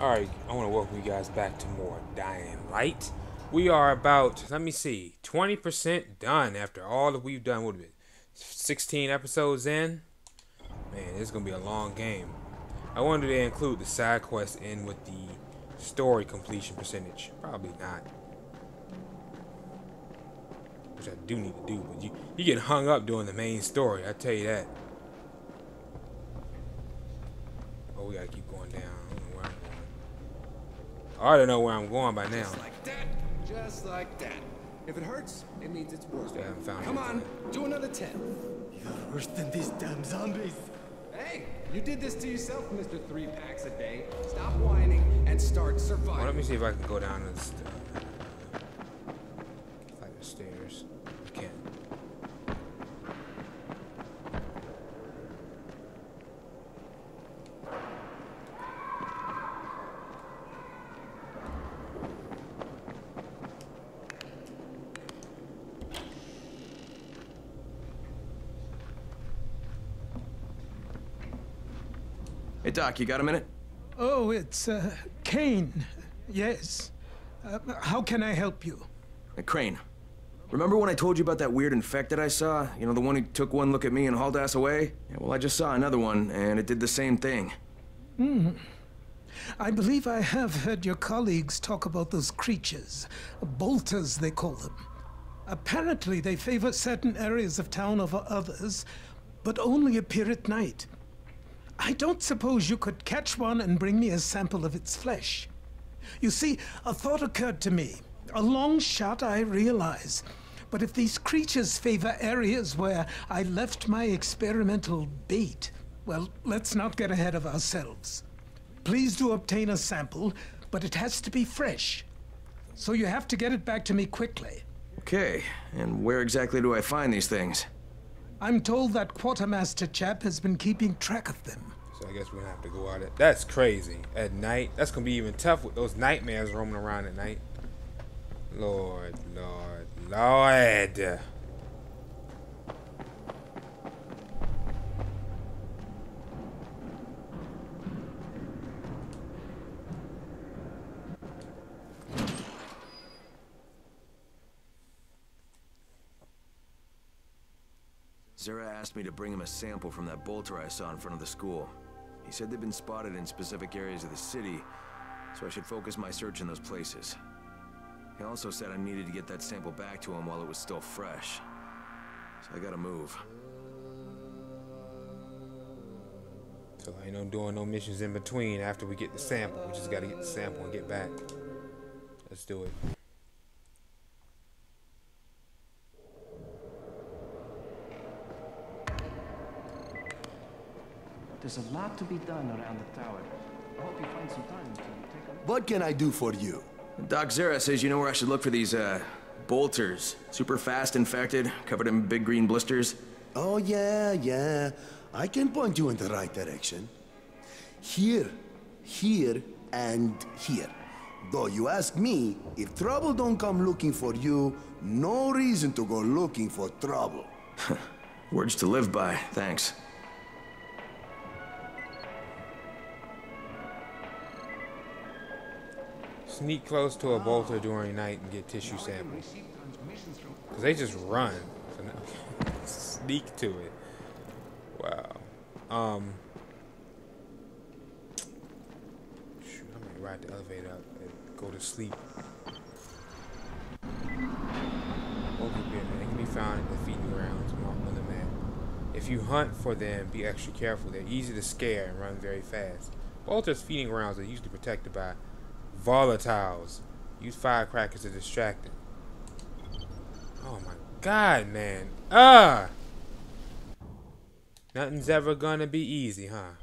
Alright, I want to welcome you guys back to more Dying Light. We are about, let me see, 20% done after all that we've done. What have been 16 episodes in? Man, this is going to be a long game. I wanted to include the side quests in with the story completion percentage. Probably not. Which I do need to do, but you get hung up doing the main story, I tell you that. Oh, we gotta keep going down. I don't know where I'm going. I already know where I'm going by now. Just like that. Just like that. If it hurts, it means it's worth it. Come on, do another 10. You're worse than these damn zombies. Hey, you did this to yourself, Mr. 3 packs a day. Stop whining and start surviving. Well, let me see if I can go down to this. Stairs. I can't. Hey, Doc, you got a minute? Oh, it's Kane. Yes. How can I help you? Crane. Remember when I told you about that weird infected I saw? You know, the one who took one look at me and hauled ass away? Yeah, well, I just saw another one, and it did the same thing. Hmm. I believe I have heard your colleagues talk about those creatures. Bolters, they call them. Apparently, they favor certain areas of town over others, but only appear at night. I don't suppose you could catch one and bring me a sample of its flesh. You see, a thought occurred to me. A long shot, I realize. But if these creatures favor areas where I left my experimental bait, well, let's not get ahead of ourselves. Please do obtain a sample, but it has to be fresh. So you have to get it back to me quickly. Okay, and where exactly do I find these things? I'm told that Quartermaster chap has been keeping track of them. So I guess we're gonna have to go out at... That's crazy. At night? That's gonna be even tough with those nightmares roaming around at night. Lord, Lord, Lord. Zara asked me to bring him a sample from that bolter I saw in front of the school. He said they've been spotted in specific areas of the city, so I should focus my search in those places. He also said I needed to get that sample back to him while it was still fresh. So I gotta move. So I ain't doing no missions in between after we get the sample. We just gotta get the sample and get back. Let's do it. There's a lot to be done around the tower. I hope you find some time to take a look. What can I do for you? Doc Zara says you know where I should look for these, bolters. Super fast infected, covered in big green blisters. Oh, yeah. I can point you in the right direction. Here, and here. Though you ask me, if trouble don't come looking for you, no reason to go looking for trouble. Words to live by, thanks. Sneak close to a bolter during night and get tissue samples. Because they just run. So now sneak to it. Wow. Shoot, I'm going to ride the elevator up and go to sleep. They can be found at the feeding grounds on the map. If you hunt for them, be extra careful. They're easy to scare and run very fast. Bolters' feeding grounds are usually protected by Volatiles. Use firecrackers to distract them. Oh my god, man. Nothing's ever gonna be easy, huh?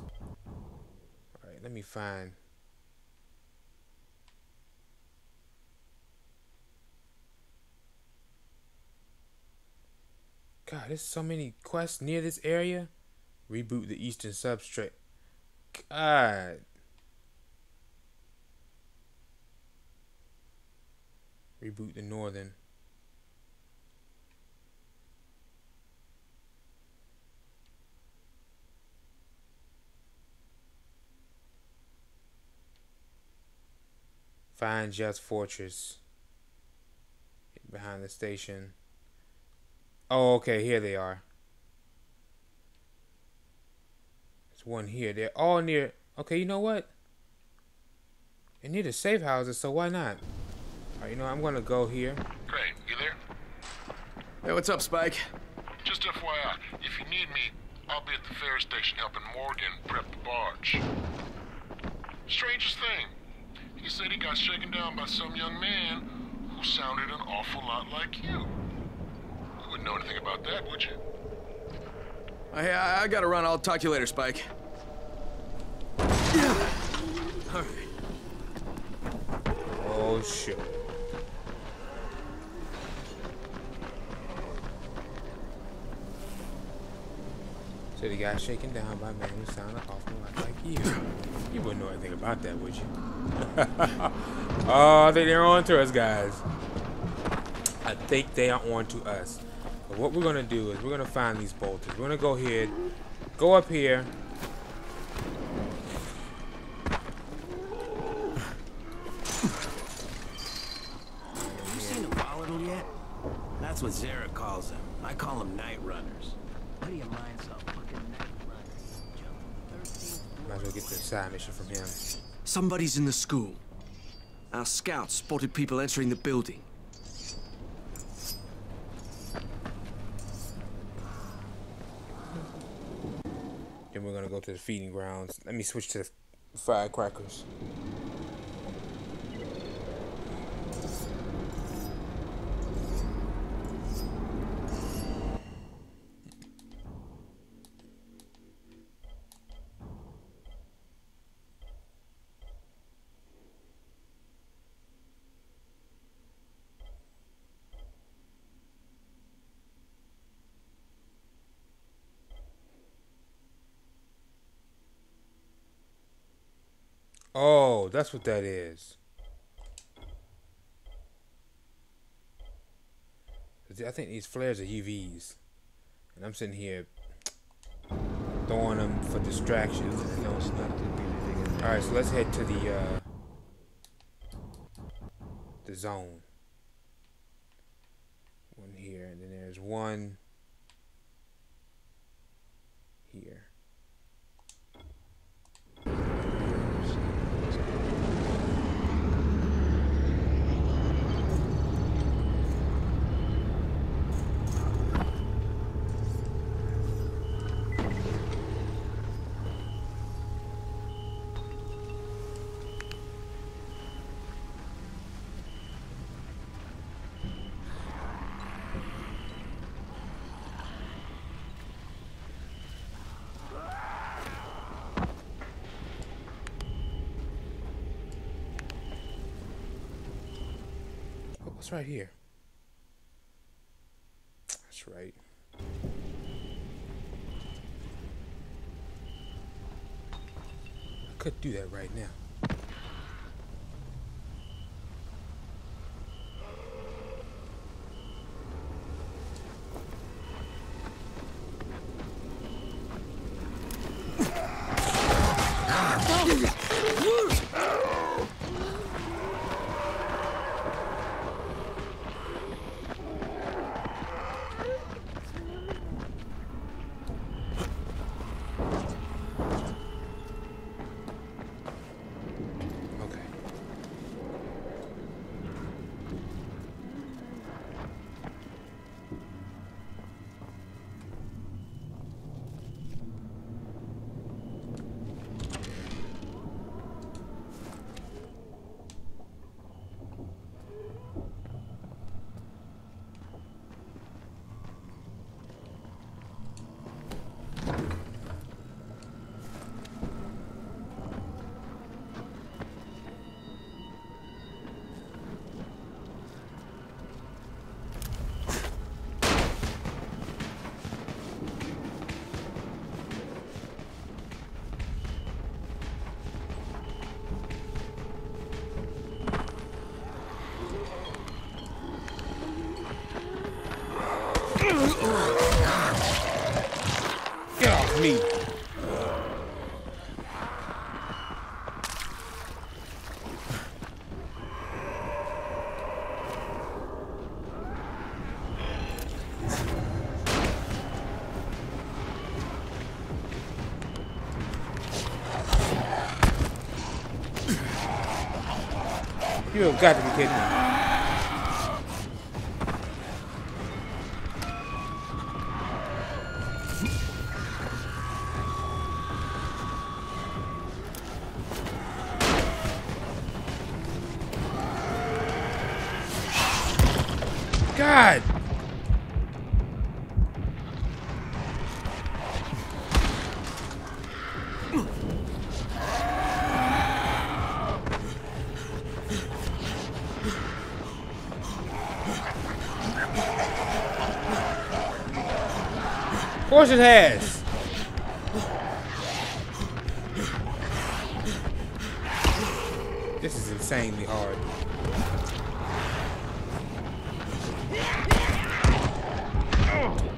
Alright, let me find... God, there's so many quests near this area. Reboot the eastern substrate. God. Reboot the northern. Find Jet's fortress. Behind the station. Oh, okay, here they are. There's one here. They're all near... Okay, you know what? They need a safe houses, so why not? Alright, you know, I'm gonna go here. Great, you there? Hey, what's up, Spike? Just FYI, if you need me, I'll be at the ferry station helping Morgan prep the barge. Strangest thing. He said he got shaken down by some young man who sounded an awful lot like you. You wouldn't know anything about that, would you? Hey, I gotta run. I'll talk to you later, Spike. All right. Oh, shit. So the guy shaken down by a man who sounded awful lot like you. You wouldn't know anything about that, would you? Oh, I think they're on to us, guys. I think they are on to us. But what we're going to do is we're going to find these bolters. We're going to go ahead, go up here. Have you seen a volatile yet? That's what Zara calls them. I call them night runners. What do you mind so? Might as well get this side mission from him. Somebody's in the school. Our scouts spotted people entering the building. Then we're gonna go to the feeding grounds. Let me switch to the firecrackers. Oh, that's what that is. I think these flares are UVs. And I'm sitting here throwing them for distractions. No, it's not. Alright, so let's head to the zone. One here, and then there's one here. What's right here? That's right. I could do that right now. You have got to be kidding me. God! Of course it has!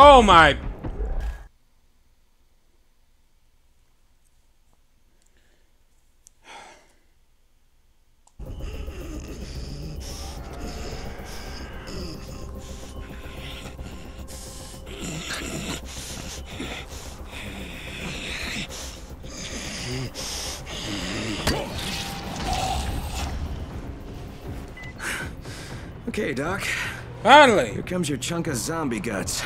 Oh my! Okay, Doc. Finally! Here comes your chunk of zombie guts.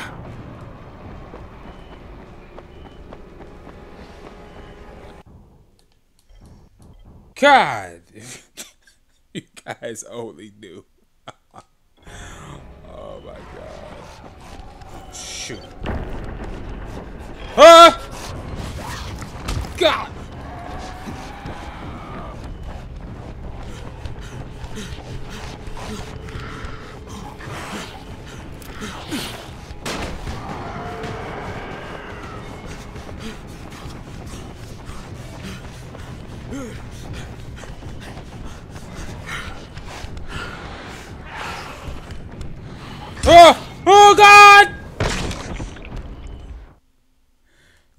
God, you guys only knew. Oh my God! Shoot! Huh? God!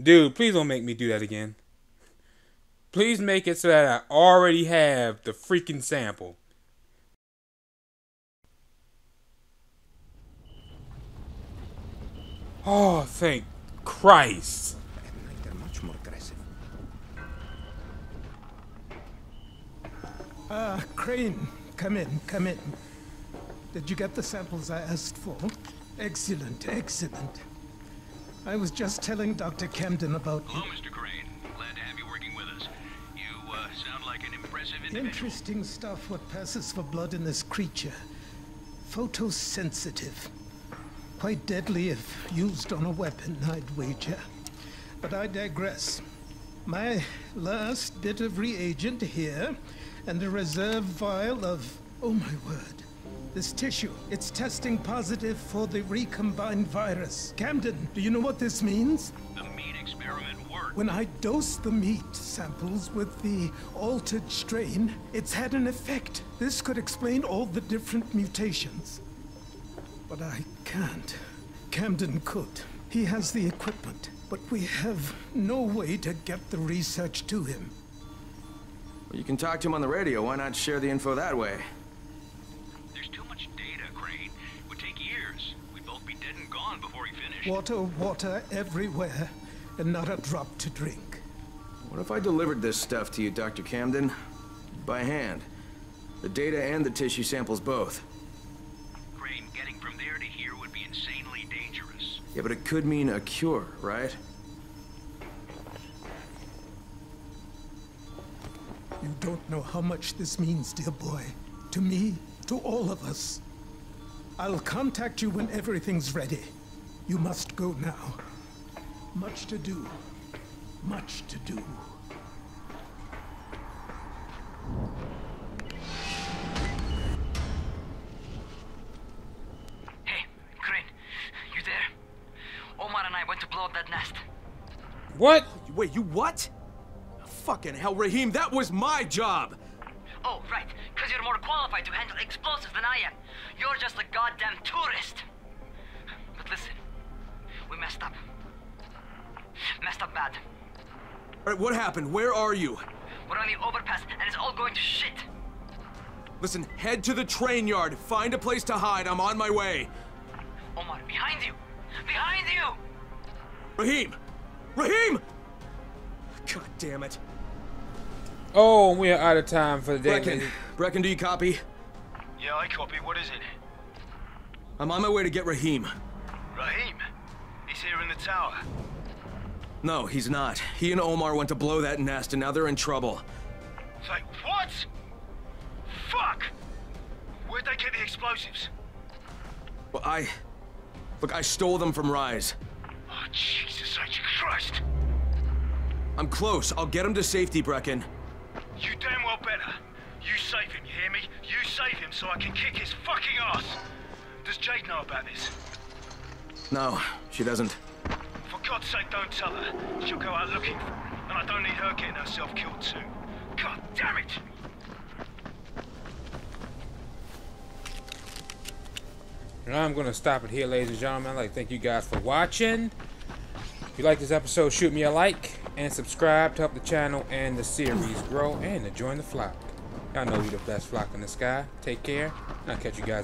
Dude, please don't make me do that again. Please make it so that I already have the freaking sample. Oh, thank Christ. Crane, come in, come in. Did you get the samples I asked for? Excellent, excellent. I was just telling Dr. Camden about you. Hello, Mr. Crane. Glad to have you working with us. You sound like an impressive individual. Interesting stuff what passes for blood in this creature. Photosensitive. Quite deadly if used on a weapon, I'd wager. But I digress. My last bit of reagent here, and a reserve vial of... oh my word. This tissue, it's testing positive for the recombined virus. Camden, do you know what this means? The meat experiment worked. When I dosed the meat samples with the altered strain, it's had an effect. This could explain all the different mutations. But I can't. Camden could. He has the equipment, but we have no way to get the research to him. Well, you can talk to him on the radio. Why not share the info that way? Water, water everywhere, and not a drop to drink. What if I delivered this stuff to you, Dr. Camden? By hand. The data and the tissue samples both. Crane, getting from there to here would be insanely dangerous. Yeah, but it could mean a cure, right? You don't know how much this means, dear boy. To me, to all of us. I'll contact you when everything's ready. You must go now. Much to do. Much to do. Hey, Crane, you there? Omar and I went to blow up that nest. What? Wait, you what? Fucking hell, Rahim, that was my job! Oh, right, because you're more qualified to handle explosives than I am. You're just a goddamn tourist. But listen. We messed up. Messed up bad. Alright, what happened? Where are you? We're on the overpass, and it's all going to shit. Listen, head to the train yard. Find a place to hide. I'm on my way. Omar, behind you! Behind you! Rahim! Rahim! God damn it. Oh, we are out of time for the day. Brecken, do you copy? Yeah, I copy. What is it? I'm on my way to get Rahim. Rahim? He's here in the tower. No, he's not. He and Omar went to blow that nest, and now they're in trouble. It's like, what? Fuck! Where'd they get the explosives? Well, I stole them from Rise. Oh, Jesus H. Christ! I'm close. I'll get him to safety, Brecken. You damn well better. You save him, you hear me? You save him so I can kick his fucking ass! Does Jake know about this? No, she doesn't. For God's sake, don't tell her. She'll go out looking for him, and I don't need her getting herself killed too. God damn it! And I'm gonna stop it here, ladies and gentlemen. I'd like to thank you guys for watching. If you like this episode, shoot me a like and subscribe to help the channel and the series grow and to join the flock. Y'all know you're the best flock in the sky. Take care, and I'll catch you guys.